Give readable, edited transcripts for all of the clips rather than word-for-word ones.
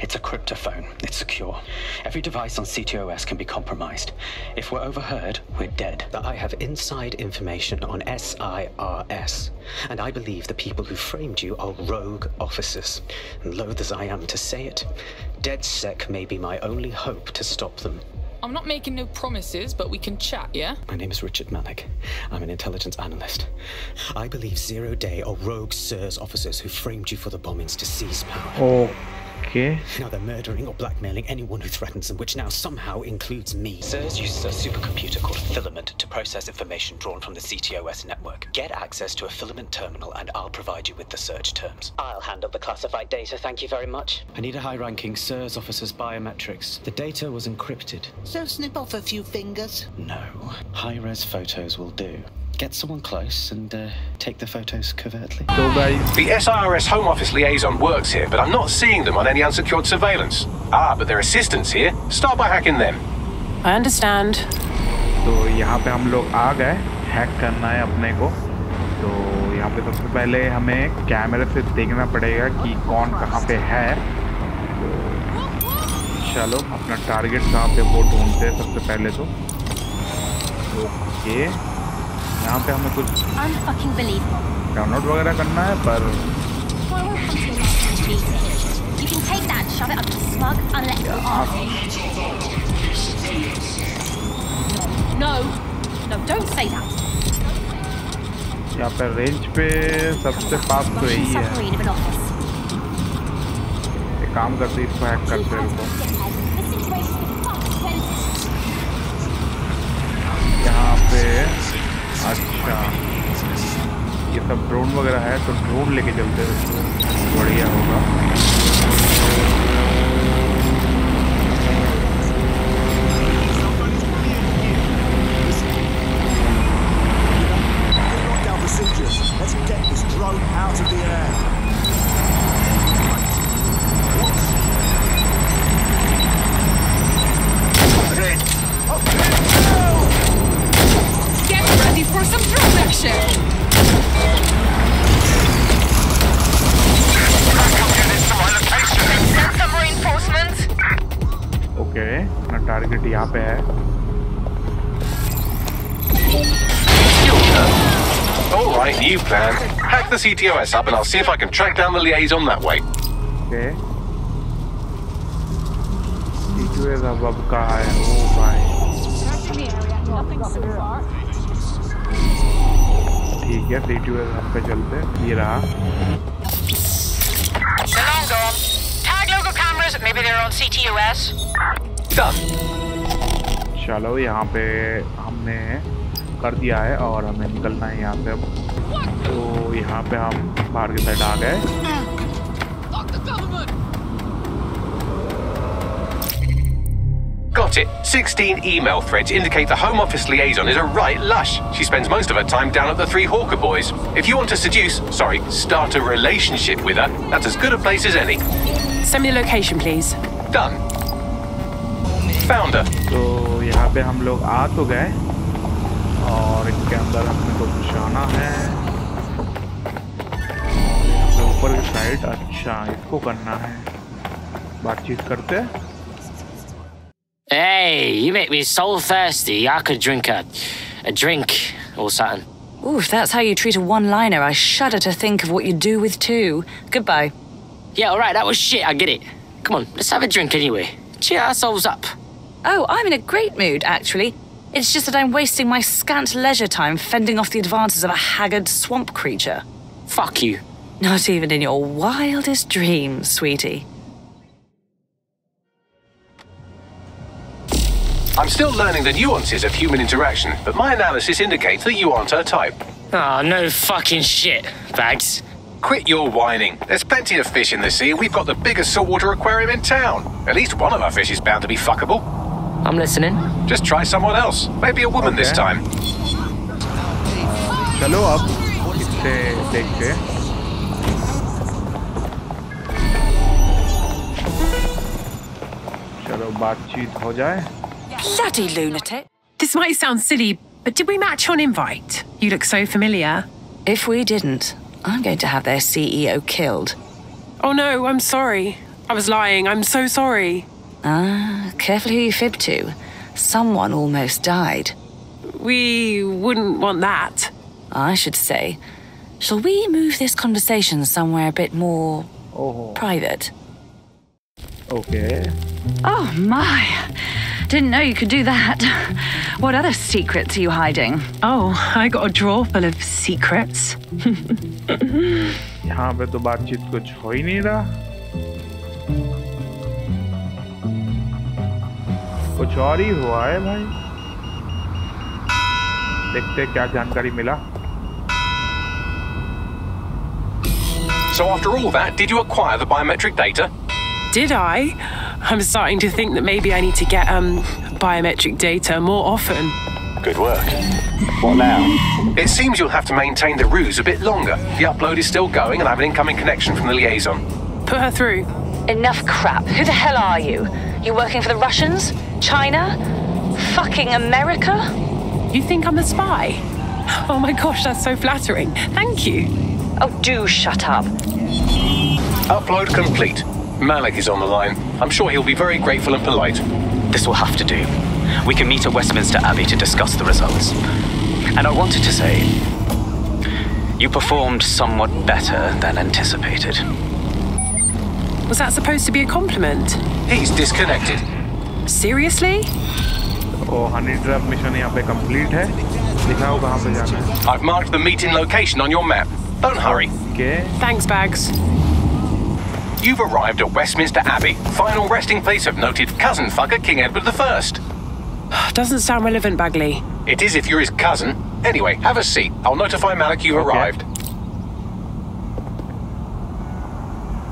It's a cryptophone. It's secure. Every device on CTOS can be compromised. If we're overheard, we're dead. But I have inside information on SIRS, and I believe the people who framed you are rogue officers. And loath as I am to say it, DedSec may be my only hope to stop them. I'm not making no promises, but we can chat, yeah? My name is Richard Malik. I'm an intelligence analyst. I believe Zero Day are rogue SIRS officers who framed you for the bombings to seize power. Oh. Okay. Now they're murdering or blackmailing anyone who threatens them, which now somehow includes me. SIRS uses a supercomputer called Filament to process information drawn from the CTOS network. Get access to a Filament terminal and I'll provide you with the search terms. I'll handle the classified data, thank you very much. I need a high-ranking SIRS officer's biometrics. The data was encrypted. So snip off a few fingers. No. High-res photos will do. Get someone close and take the photos covertly. The SIRS Home Office liaison works here, but I'm not seeing them on any unsecured surveillance. Ah, but their assistants here. Start by hacking them. I understand. तो यहाँ पे हम लोग आ गए. Hack करना है अपने को. तो यहाँ पे सबसे पहले हमें कैमरे से देखना पड़ेगा कि कौन कहाँ पे है. चलो अपना टारगेट कहाँ पे वो ढूंढते हैं सबसे पहले तो. ओके. यहाँ पे हमें कुछ डाउनलोड वगैरह करना है पर यहाँ पे रेंज पे सबसे पास तो यही है. एक काम करते इसको हैक करते हैं. यहाँ पे अच्छा ये सब ड्रोन वगैरह है तो ड्रोन लेके चलते हैं बढ़िया होगा. For some protection. Send some reinforcements. Okay, अपना target यहाँ पे है. All right, new plan. Hack the CTOS up, and I'll see if I can track down the liaison that way. Okay. CTOS अब कहाँ है? Oh my. Nothing so far. ठीक है CTOS हम पे चलते हैं. ये रहा. So long gone. Tag local cameras. Maybe they're on CTOS. Done. चलो यहाँ पे हमने कर दिया है और हमें निकलना है यहाँ से अब. तो यहाँ पे हम बाहर की साइड आ गए. Got it. 16 email threads indicate the Home Office liaison is a right lush. She spends most of her time down at the Three Hawker Boys. If you want to start a relationship with her, that's as good a place as any. Send me the location, please. Done. Found her. तो यहाँ पे हम लोग आ तो गए और इसके अंदर हमने कुछ निशाना है. ऊपर की साइड अच्छा इसको करना है. बातचीत करते हैं. Hey, you make me so thirsty. I could drink a drink or something. Ooh, if that's how you treat a one-liner, I shudder to think of what you do with two. Goodbye. Yeah, all right, that was shit. I get it. Come on, let's have a drink anyway. Cheer our souls up. Oh, I'm in a great mood, actually. It's just that I'm wasting my scant leisure time fending off the advances of a haggard swamp creature. Fuck you. Not even in your wildest dreams, sweetie. I'm still learning the nuances of human interaction, but my analysis indicates that you aren't her type. Ah, no fucking shit, Bags. Quit your whining. There's plenty of fish in the sea, and we've got the biggest saltwater aquarium in town. At least one of our fish is bound to be fuckable. I'm listening. Just try someone else. Maybe a woman this time. Hello up. It's चलो बातचीत हो जाए. Bloody lunatic. This might sound silly, but did we match on invite? You look so familiar. If we didn't, I'm going to have their CEO killed. Oh no, I'm sorry. I was lying. I'm so sorry. Ah, careful who you fib to. Someone almost died. We wouldn't want that. I should say. Shall we move this conversation somewhere a bit more private? Okay. Oh, my. Didn't know you could do that. What other secrets are you hiding? Oh, I got a drawer full of secrets. यहाँ पे तो बातचीत कुछ हो ही नहीं रहा। कुछ और ही हुआ है भाई। देखते क्या जानकारी मिला। So after all that, did you acquire the biometric data? Did I? I'm starting to think that maybe I need to get biometric data more often. Good work. What now? It seems you'll have to maintain the ruse a bit longer. The upload is still going and I have an incoming connection from the liaison. Put her through. Enough crap. Who the hell are you? You working for the Russians? China? Fucking America? You think I'm a spy? Oh my gosh, that's so flattering. Thank you. Oh, do shut up. Upload complete. Malik is on the line. I'm sure he'll be very grateful and polite. This will have to do. We can meet at Westminster Abbey to discuss the results. And I wanted to say, you performed somewhat better than anticipated. Was that supposed to be a compliment? He's disconnected. Seriously? Oh, honey, trap mission here complete. I've marked the meeting location on your map. Don't hurry. Okay. Thanks, Bags. You've arrived at Westminster Abbey, final resting place of noted cousin fucker King Edward I. Doesn't sound relevant, Bagley. It is if you're his cousin. Anyway, have a seat. I'll notify Malik you've arrived.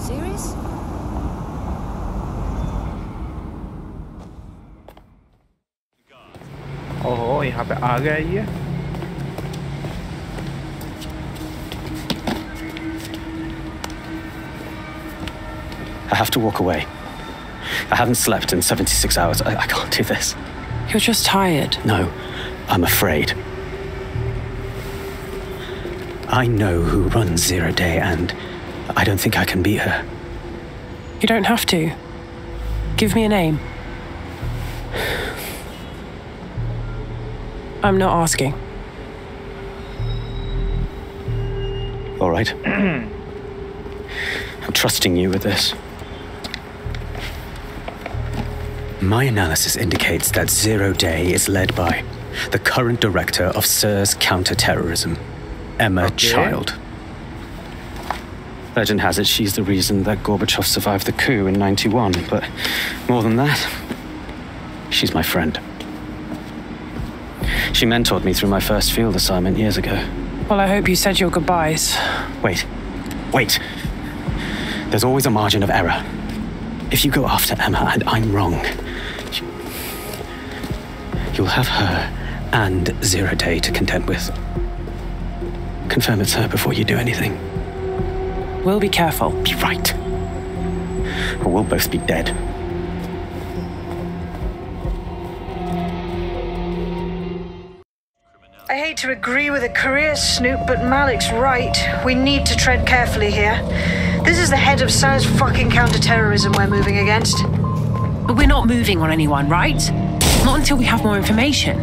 Serious? Oh, here we are. I have to walk away. I haven't slept in 76 hours. I can't do this. You're just tired. No, I'm afraid. I know who runs Zero Day, and I don't think I can beat her. You don't have to. Give me a name. I'm not asking. All right. I'm trusting you with this. My analysis indicates that Zero Day is led by the current director of SIRS counter-terrorism, Emma Child. Legend has it she's the reason that Gorbachev survived the coup in '91, but more than that, she's my friend. She mentored me through my first field assignment years ago. Well, I hope you said your goodbyes. Wait, wait. There's always a margin of error. If you go after Emma and I'm wrong, you'll have her and Zero Day to contend with. Confirm it's her before you do anything. We'll be careful. Be right. Or we'll both be dead. I hate to agree with a career snoop, but Malik's right. We need to tread carefully here. This is the head of SIRS fucking counter-terrorism we're moving against. But we're not moving on anyone, right? Not until we have more information.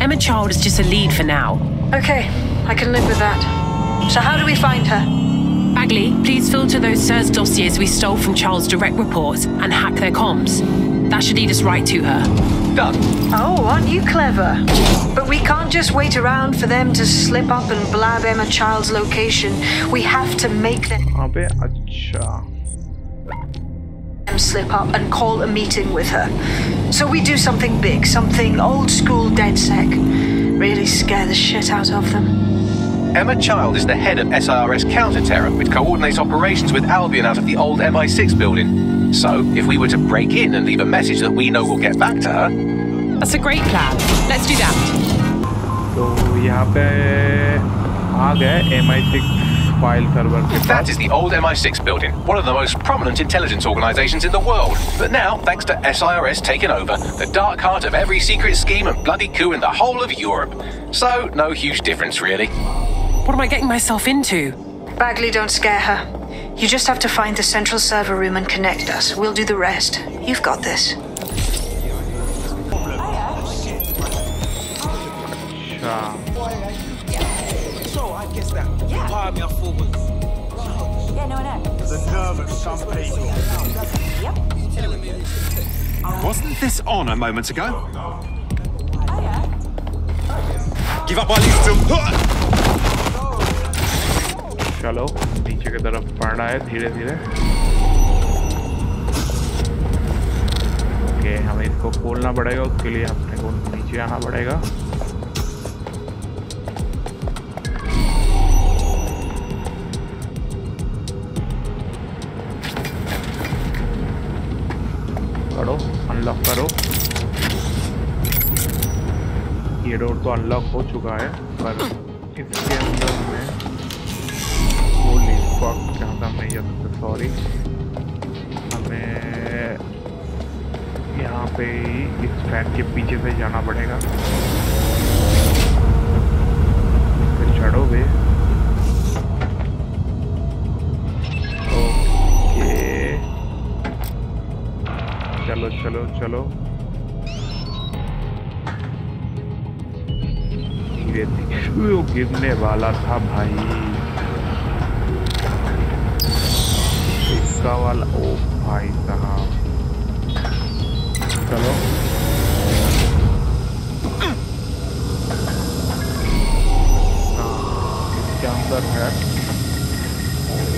Emma Child is just a lead for now. Okay, I can live with that. So how do we find her? Bagley, please filter those SIRS dossiers we stole from Child's direct reports and hack their comms. That should lead us right to her. Done. Oh, aren't you clever? But we can't just wait around for them to slip up and blab Emma Child's location. We have to make them... slip up and call a meeting with her. So we do something big, something old-school DedSec. Really scare the shit out of them. Emma Child is the head of SIRS counter-terror, which coordinates operations with Albion out of the old MI6 building. So, if we were to break in and leave a message that we know will get back to her... That's a great plan. Let's do that. So, here we MI6. File server. That is the old MI6 building, one of the most prominent intelligence organizations in the world. But now, thanks to SIRS taking over, the dark heart of every secret scheme and bloody coup in the whole of Europe. So, no huge difference, really. What am I getting myself into? Bagley, don't scare her. You just have to find the central server room and connect us. We'll do the rest. You've got this. So I guess that part of your forwards. Yeah, no, I know. The nerve of some people. Wasn't this on a moment ago? Give up, I lose to. Shallow. नीचे की तरफ पढ़ना है धीरे-धीरे। Okay, हमें इसको खोलना पड़ेगा, उसके लिए हमने को नीचे आना पड़ेगा। करो, अनलॉक करो। ये डोर तो अनलॉक हो चुका है, पर इसके अंदर में क्या था मैं यहाँ सॉरी हमें यहाँ पे इस फैन के पीछे से जाना पड़ेगा फिर चढ़ोगे ओके चलो चलो चलो धीरे धीरे वो गिरने वाला था भाई वाला ओ भाई साहब चलो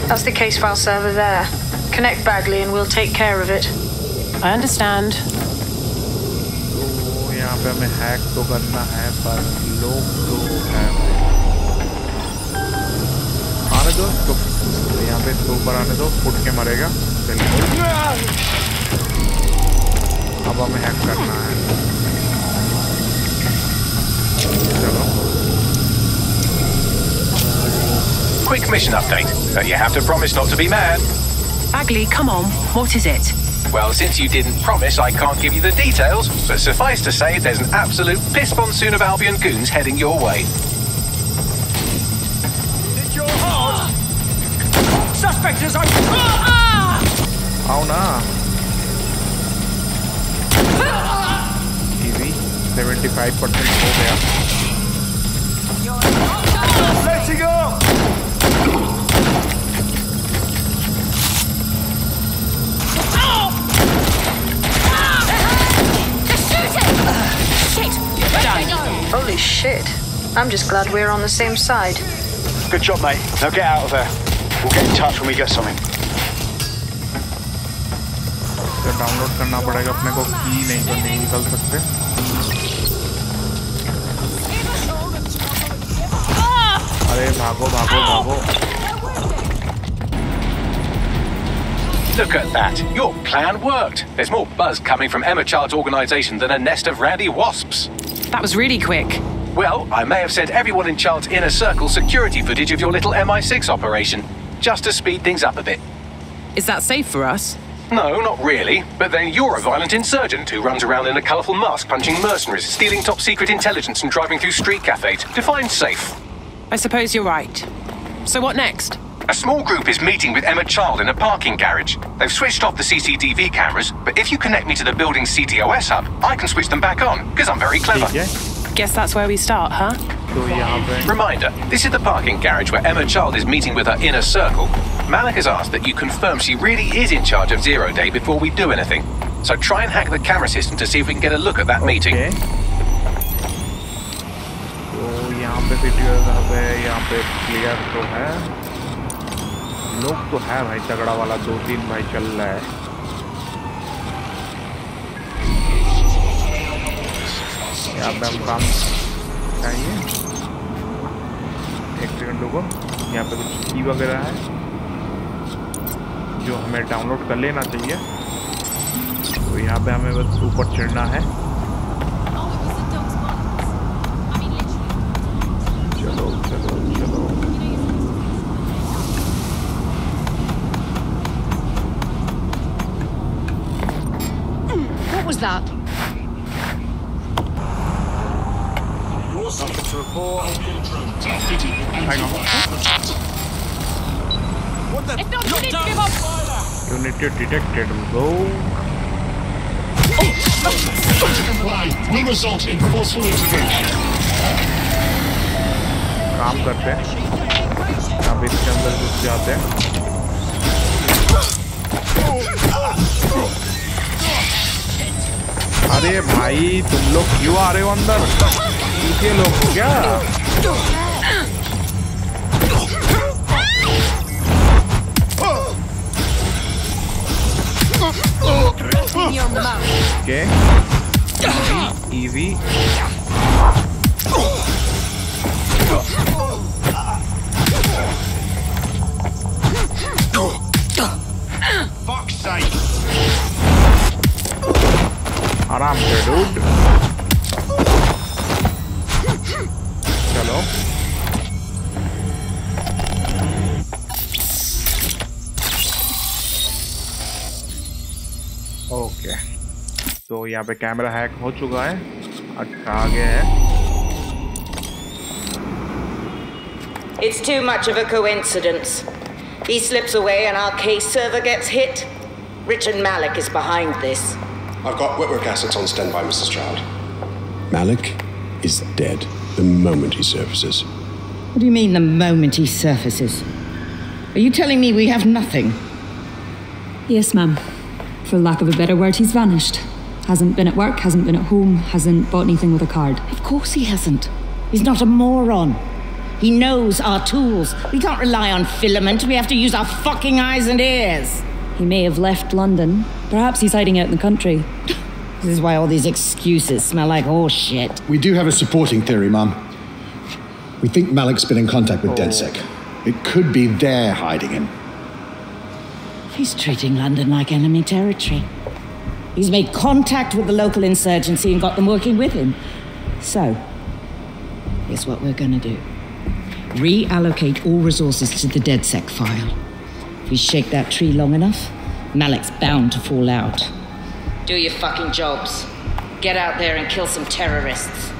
That's the case file server there. Connect Bagley and we'll take care of it. I understand. तो यहाँ पे हमें हैक तो करना है पर लोग तो हैं आने दो तो यहाँ पे इसको ऊपर आने दो फुट के मरेगा चलिए अब हमें हैक करना है चलो Quick mission update. You have to promise not to be mad. Bagley, come on. What is it? Well, since you didn't promise, I can't give you the details, but suffice to say there's an absolute piss monsoon of Albion goons heading your way. Suspectors are... Oh, nah. Easy. 75% over there. Let's go! They're shooting! Shit! Holy shit. I'm just glad we're on the same side. Good job, mate. Now get out of there. We'll get in touch when we get something. तो download करना पड़ेगा अपने को की नहीं तो नहीं निकल सकते। अरे भागो भागो भागो। Look at that. Your plan worked. There's more buzz coming from Emma Child's organisation than a nest of randy wasps. That was really quick. Well, I may have sent everyone in Child's inner circle security footage of your little MI6 operation. Just to speed things up a bit. Is that safe for us? No, not really. But then you're a violent insurgent who runs around in a colourful mask punching mercenaries, stealing top-secret intelligence and driving through street cafes. Define safe. I suppose you're right. So what next? A small group is meeting with Emma Child in a parking garage. They've switched off the CCTV cameras, but if you connect me to the building's CTOS hub, I can switch them back on, because I'm very clever. Guess that's where we start, huh? Reminder, this is the parking garage where Emma Child is meeting with her inner circle. Malik has asked that you confirm she really is in charge of Zero Day before we do anything. So try and hack the camera system to see if we can get a look at that meeting. लोगों यहाँ पे कुछ की वगैरह है जो हमें download कर लेना चाहिए तो यहाँ पे हमें बस ऊपर चढ़ना है चलो चलो चलो What was that? Hang on. What the? No, you need to give up. Unit detected, bro. Comply will result in forceful intervention. काम करते हैं अब इसके अंदर घुस जाते हैं। अरे भाई तुम लोग क्यों आ रहे हो अंदर? इनके लोग क्या? Okay, easy. Fuck's sake! Aram se, dude. Chalo. Okay. तो यहाँ पे कैमरा हैक हो चुका है, अच्छा आ गया है. It's too much of a coincidence. He slips away and our case server gets hit. Richard Malik is behind this. I've got Whitwick assets on standby, Mrs. Child. Malik is dead the moment he surfaces. What do you mean the moment he surfaces? Are you telling me we have nothing? Yes, ma'am. For lack of a better word, he's vanished. Hasn't been at work, hasn't been at home, hasn't bought anything with a card. Of course he hasn't. He's not a moron. He knows our tools. We can't rely on Filament. We have to use our fucking eyes and ears. He may have left London. Perhaps he's hiding out in the country. This is why all these excuses smell like horseshit. We do have a supporting theory, Mum. We think Malik's been in contact with DedSec. It could be they're hiding him. He's treating London like enemy territory. He's made contact with the local insurgency and got them working with him. So, here's what we're gonna do. Reallocate all resources to the DedSec file. If we shake that tree long enough, Malik's bound to fall out. Do your fucking jobs. Get out there and kill some terrorists.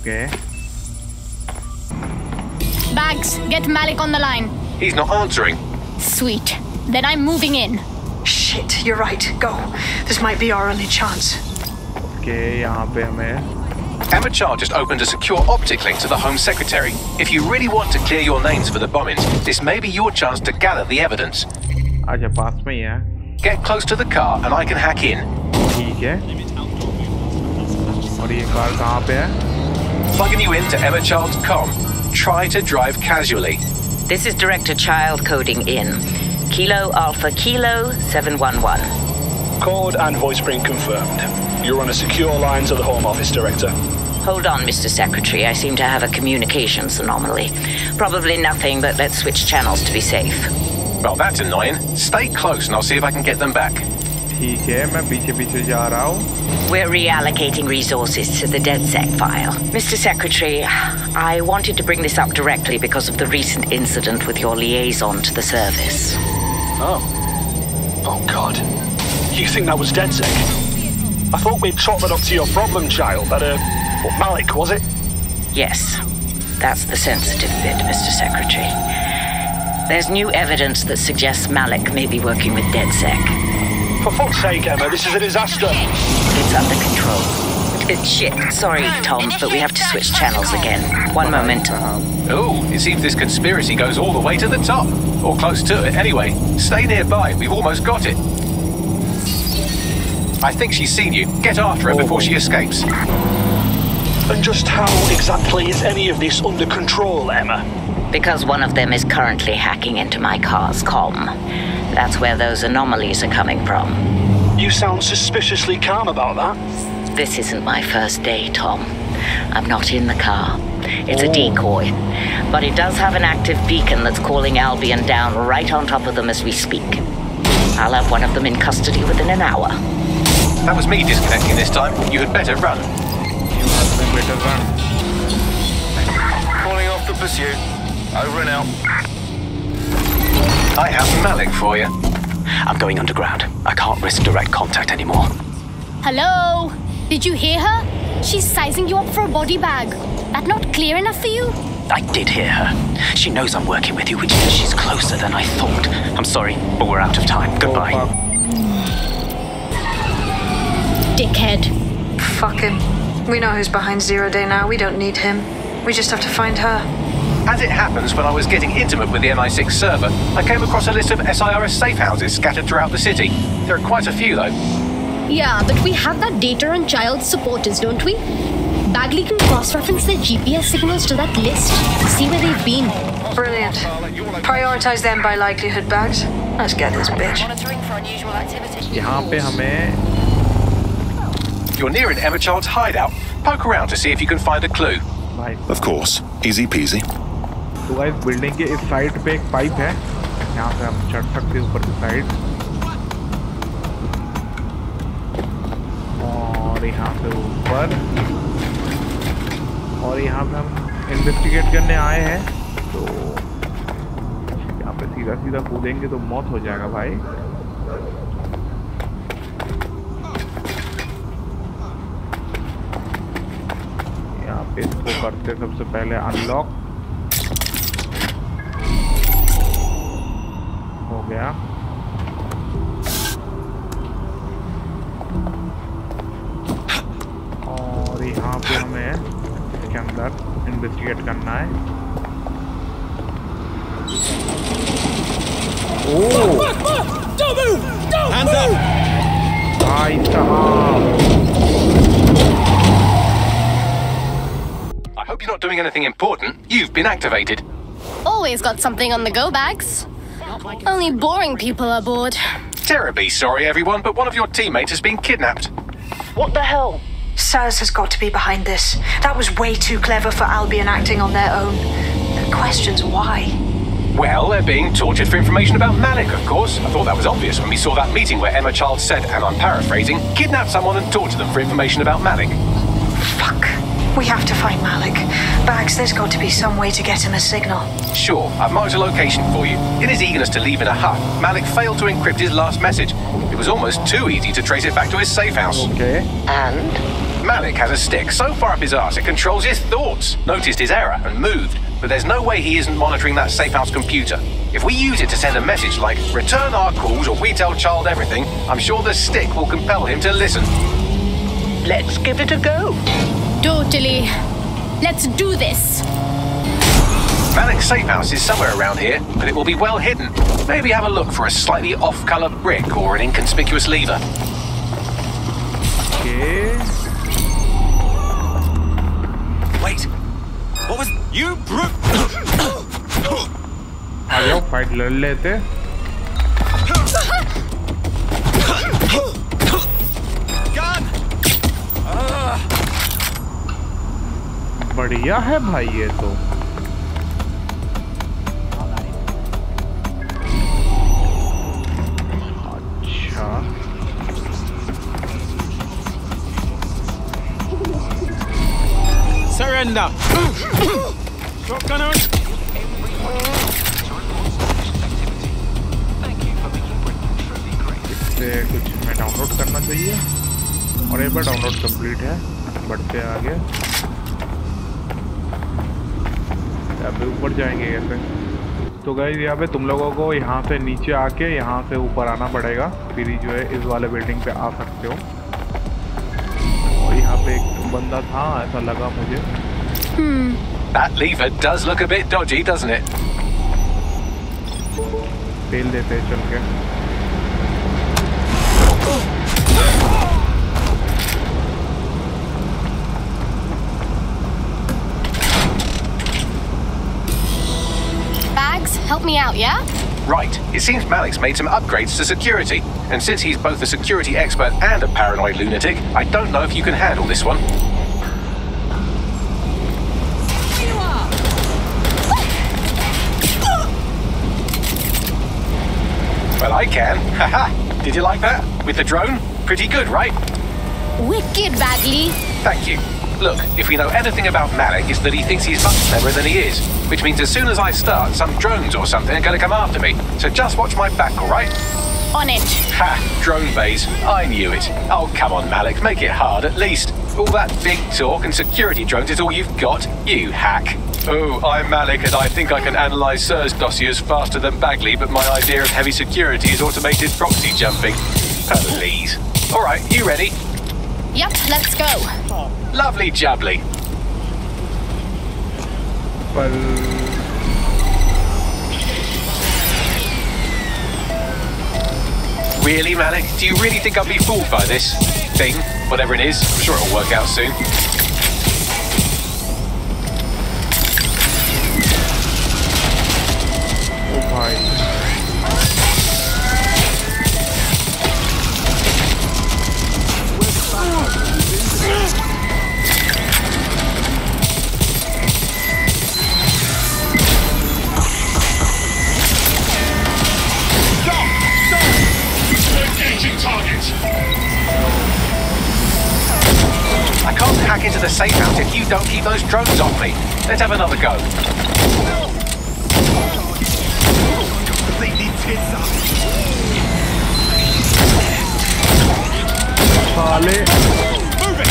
Okay. Bags, get Malik on the line. He's not answering. Sweet. Then I'm moving in. Shit, you're right. Go. This might be our only chance. Okay, यहाँ पे हमें. Emma Child just opened a secure optic link to the Home Secretary. If you really want to clear your names for the bombings, this may be your chance to gather the evidence. अच्छा पास में ही है. Get close to the car and I can hack in. ठीक है. और ये car कहाँ पे है? Plugging you into Emma Child's com. Try to drive casually. This is Director Child coding in. Kilo Alpha Kilo 711. Cord and voice print confirmed. You're on a secure line to the Home Office, Director. Hold on, Mr. Secretary. I seem to have a communications anomaly. Probably nothing, but let's switch channels to be safe. Well, that's annoying. Stay close and I'll see if I can get them back. Okay, I'm going to go. We're reallocating resources to the DedSec file. Mr. Secretary, I wanted to bring this up directly because of the recent incident with your liaison to the service. Oh God. You think that was DedSec? I thought we'd chalk that up to your problem, Child. That, what, Malik, was it? Yes. That's the sensitive bit, Mr. Secretary. There's new evidence that suggests Malik may be working with DedSec. For fuck's sake, Emma, this is a disaster. It's under control. Shit, sorry, Tom, but we have to switch channels again. One moment. Oh, it seems this conspiracy goes all the way to the top. Or close to it, anyway. Stay nearby, we've almost got it. I think she's seen you. Get after her before she escapes. And just how exactly is any of this under control, Emma? Because one of them is currently hacking into my car's comm. That's where those anomalies are coming from. You sound suspiciously calm about that. This isn't my first day, Tom. I'm not in the car. It's a decoy. But it does have an active beacon that's calling Albion down right on top of them as we speak. I'll have one of them in custody within an hour. That was me disconnecting this time. You had better run. Calling off the pursuit. Over and out. I have Malik for you. I'm going underground. I can't risk direct contact anymore. Hello? Did you hear her? She's sizing you up for a body bag. That not clear enough for you? I did hear her. She knows I'm working with you, which means she's closer than I thought. I'm sorry, but we're out of time. Goodbye. Oh, dickhead. Fuck him. We know who's behind Zero Day now. We don't need him. We just have to find her. As it happens, when I was getting intimate with the MI6 server, I came across a list of SIRS safe houses scattered throughout the city. There are quite a few, though. Yeah, but we have that data on child supporters, don't we? Bagley can cross-reference their GPS signals to that list, see where they've been. Brilliant. Prioritize them by likelihood, Bags. Let's get this bitch. You're near an Emma Child's hideout. Poke around to see if you can find a clue. Of course. Easy peasy. So guys, building के इस side पे एक pipe है. यहाँ से हम चढ़ सकते हैं ऊपर की side. और यहाँ से ऊपर. और यहाँ पे हम इन्वेस्टिगेट करने आए हैं तो यहाँ पे सीधा सीधा कूदेंगे तो मौत हो जाएगा भाई। यहाँ पे इसको करते सबसे पहले अनलॉक हो गया। और यहाँ पे हमें के अंदर इन्वेस्टिगेट करना है। ओह! Don't move! Don't move! भाई साहब! I hope you're not doing anything important. You've been activated. Always got something on the go, Bags. Only boring people are bored. Terribly sorry, everyone, but one of your teammates has been kidnapped. What the hell? SIRS has got to be behind this. That was way too clever for Albion acting on their own. The question's why? Well, they're being tortured for information about Malik, of course. I thought that was obvious when we saw that meeting where Emma Child said, and I'm paraphrasing, kidnap someone and torture them for information about Malik. Fuck. We have to find Malik. Bags, there's got to be some way to get him a signal. Sure, I've marked a location for you. In his eagerness to leave in a hut, Malik failed to encrypt his last message. It was almost too easy to trace it back to his safe house. Okay. And? Malik has a stick so far up his arse it controls his thoughts. Noticed his error and moved, but there's no way he isn't monitoring that safe house computer. If we use it to send a message like, return our calls or we tell Child everything, I'm sure the stick will compel him to listen. Let's give it a go. Totally. Let's do this. Malik's safe house is somewhere around here, but it will be well hidden. Maybe have a look for a slightly off-color brick or an inconspicuous lever. Okay. What was you brute? Ayo, fight lad lete. Gun. बढ़िया है भाई ये तो. अच्छा. Surrender. Shotgun out. इससे कुछ मैं download करना चाहिए और एक बार डाउनलोड कंप्लीट है बढ़ते हैं आगे अभी ऊपर जाएंगे कैसे तो गाइस यहाँ पे तुम लोगों को यहाँ से नीचे आके यहाँ से ऊपर आना पड़ेगा फिर ही जो है इस वाले बिल्डिंग पे आ सकते हो और यहाँ पे एक बंदा था ऐसा लगा मुझे That lever does look a bit dodgy, doesn't it? तेल देते हैं चल के। Bags, help me out, yeah? Right. It seems Malik's made some upgrades to security, and since he's both a security expert and a paranoid lunatic, I don't know if you can handle this one. Well, I can. Haha. Did you like that? With the drone? Pretty good, right? Wicked, Bagley. Thank you. Look, if we know anything about Malik, it's that he thinks he's much cleverer than he is, which means as soon as I start, some drones or something are going to come after me. So just watch my back, all right? On it. Ha! Drone bays. I knew it. Oh, come on, Malik. Make it hard, at least. If all that big talk and security drones is all you've got, you hack. Oh, I'm Malik and I think I can analyze SIRS dossiers faster than Bagley, but my idea of heavy security is automated proxy jumping. Please. Alright, you ready? Yep, let's go. Lovely jubbly. Well... Really, Malik? Do you really think I'll be fooled by this thing? Whatever it is, I'm sure it'll work out soon. Oh my. Stop! Stop! Engaging target! I can't hack into the safe house if you don't keep those drones off me. Let's have another go. Move it!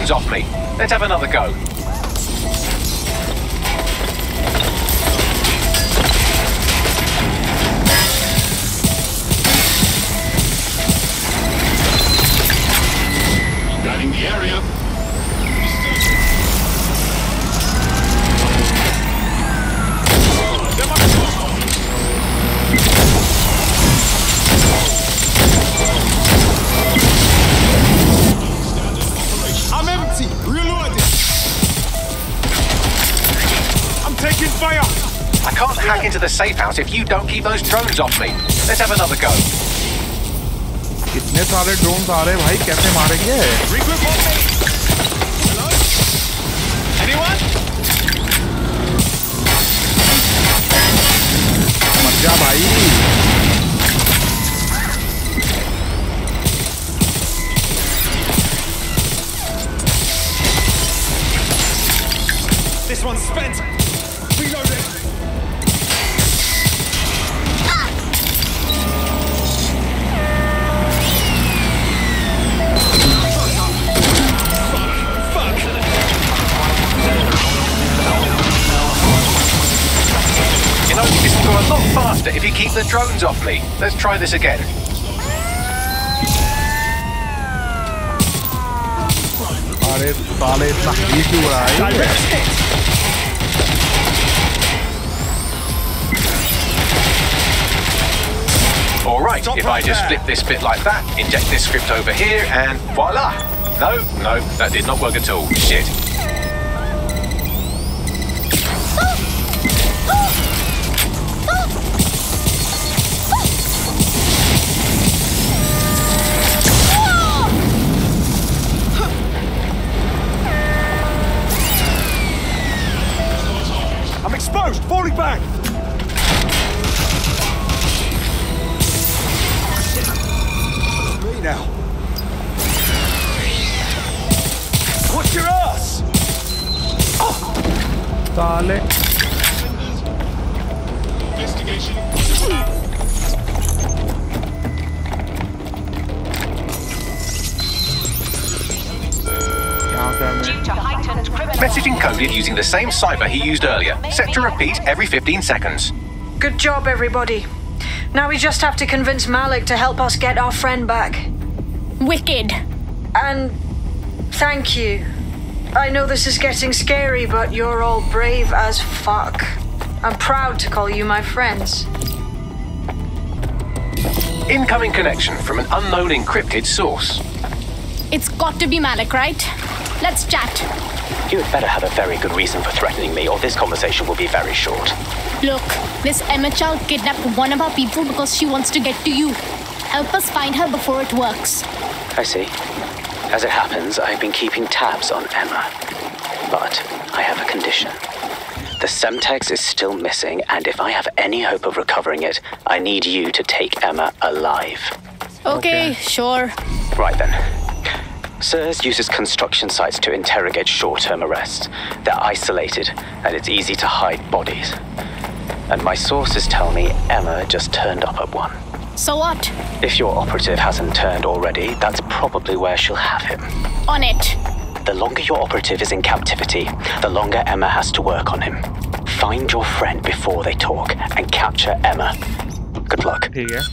Off me. Let's have another go. Guiding the area. Hack into the safe house if you don't keep those drones off me. Let's have another go. इतने सारे drones आ रहे हैं भाई कैसे मारेंगे? Regroup on me. Hello? Anyone? मर जा भाई. This one's spent. Reloading. This will go a lot faster if you keep the drones off me. Let's try this again. Alright, if I just flip this bit like that, inject this script over here, and voila! No, that did not work at all. Shit. Falling back! Me now. Watch your ass! Oh! Darling. Investigation. Message encoded using the same cipher he used earlier, set to repeat every 15 seconds. Good job, everybody. Now we just have to convince Malik to help us get our friend back. Wicked. And thank you. I know this is getting scary, but you're all brave as fuck. I'm proud to call you my friends. Incoming connection from an unknown encrypted source. It's got to be Malik, right? Let's chat. You'd better have a very good reason for threatening me, or this conversation will be very short. Look, this Emma Child kidnapped one of our people because she wants to get to you. Help us find her before it works. I see. As it happens, I've been keeping tabs on Emma. But I have a condition. The Semtex is still missing, and if I have any hope of recovering it, I need you to take Emma alive. Okay, sure. Right then. SIRS uses construction sites to interrogate short-term arrests. They're isolated, and it's easy to hide bodies. And my sources tell me Emma just turned up at one. So what? If your operative hasn't turned already, that's probably where she'll have him. On it. The longer your operative is in captivity, the longer Emma has to work on him. Find your friend before they talk and capture Emma. Good luck. This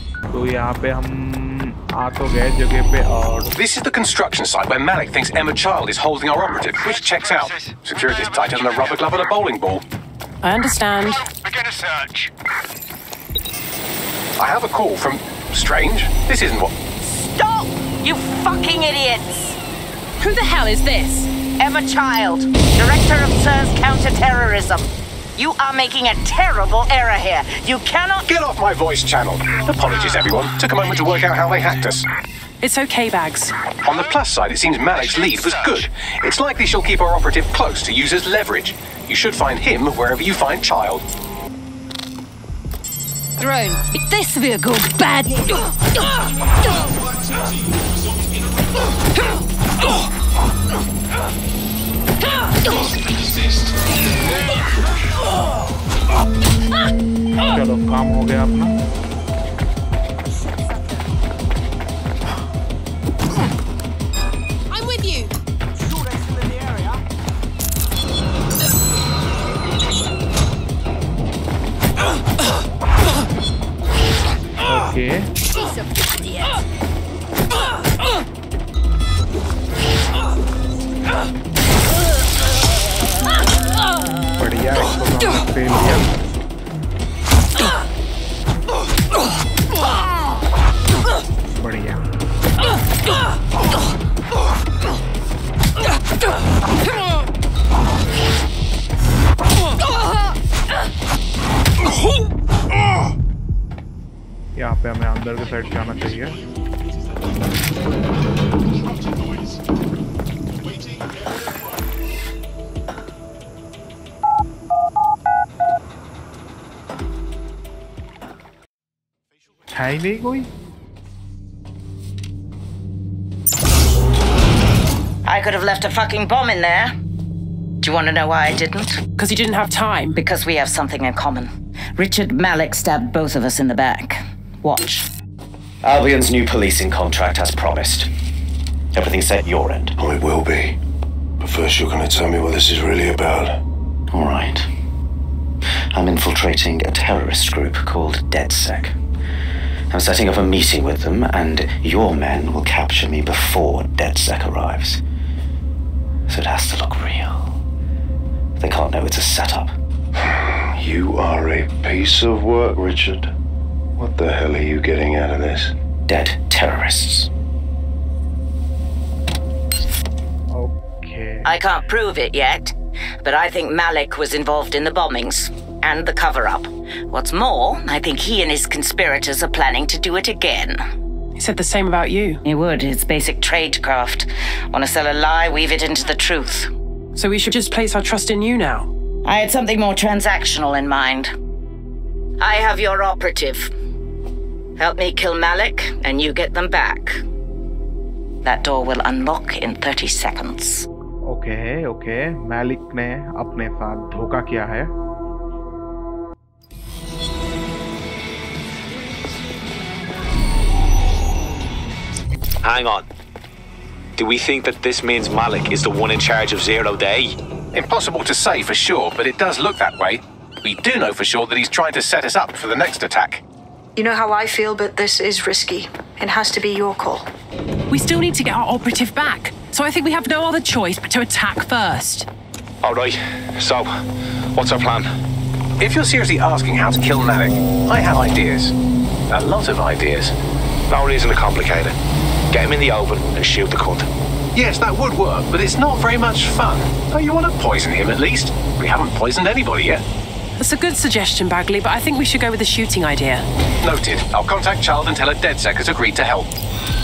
is the construction site where Malik thinks Emma Child is holding our operative, which checks out. Security's tighter than a rubber glove and a bowling ball. I understand. Begin a search. I have a call from... Strange? This isn't what... Stop, you fucking idiots! Who the hell is this? Emma Child, Director of SIRS Counter-Terrorism. You are making a terrible error here. You cannot... Get off my voice channel. Apologies, everyone. Took a moment to work out how they hacked us. It's okay, Bags. On the plus side, it seems Malik's lead was good. It's likely she'll keep our operative close to use as leverage. You should find him wherever you find Child. Drone, if this vehicle bad... चलो काम हो गया अपना I'm with you. Okay. She's a idiot. बढ़िया बढ़िया यहाँ पे हमें अंदर के साइड जाना चाहिए है नहीं कोई I could have left a fucking bomb in there. Do you want to know why I didn't? Because you didn't have time. Because we have something in common. Richard Malik stabbed both of us in the back. Watch. Albion's new policing contract has promised. Everything's set your end. Oh, it will be. But first you're going to tell me what this is really about. All right. I'm infiltrating a terrorist group called DedSec. I'm setting up a meeting with them, and your men will capture me before DedSec arrives. So it has to look real. They can't know it's a setup. You are a piece of work, Richard. What the hell are you getting out of this? Dead terrorists. Okay. I can't prove it yet, but I think Malik was involved in the bombings. And the cover-up. What's more, I think he and his conspirators are planning to do it again. He said the same about you. He would. It's basic tradecraft. Want to sell a lie, weave it into the truth. So we should just place our trust in you now? I had something more transactional in mind. I have your operative. Help me kill Malik, and you get them back. That door will unlock in 30 seconds. Okay, okay. Malik ne apne saath dhoka kiya hai. Hang on. Do we think that this means Malik is the one in charge of Zero Day? Impossible to say for sure, but it does look that way. We do know for sure that he's trying to set us up for the next attack. You know how I feel, but this is risky. It has to be your call. We still need to get our operative back, so I think we have no other choice but to attack first. All right. So, what's our plan? If you're seriously asking how to kill Malik, I have ideas. A lot of ideas. No reason to complicate it. Get him in the oven and shield the cunt. Yes, that would work, but it's not very much fun. Oh, you want to poison him at least? We haven't poisoned anybody yet. That's a good suggestion, Bagley, but I think we should go with the shooting idea. Noted. I'll contact Child and tell her DedSec has agreed to help.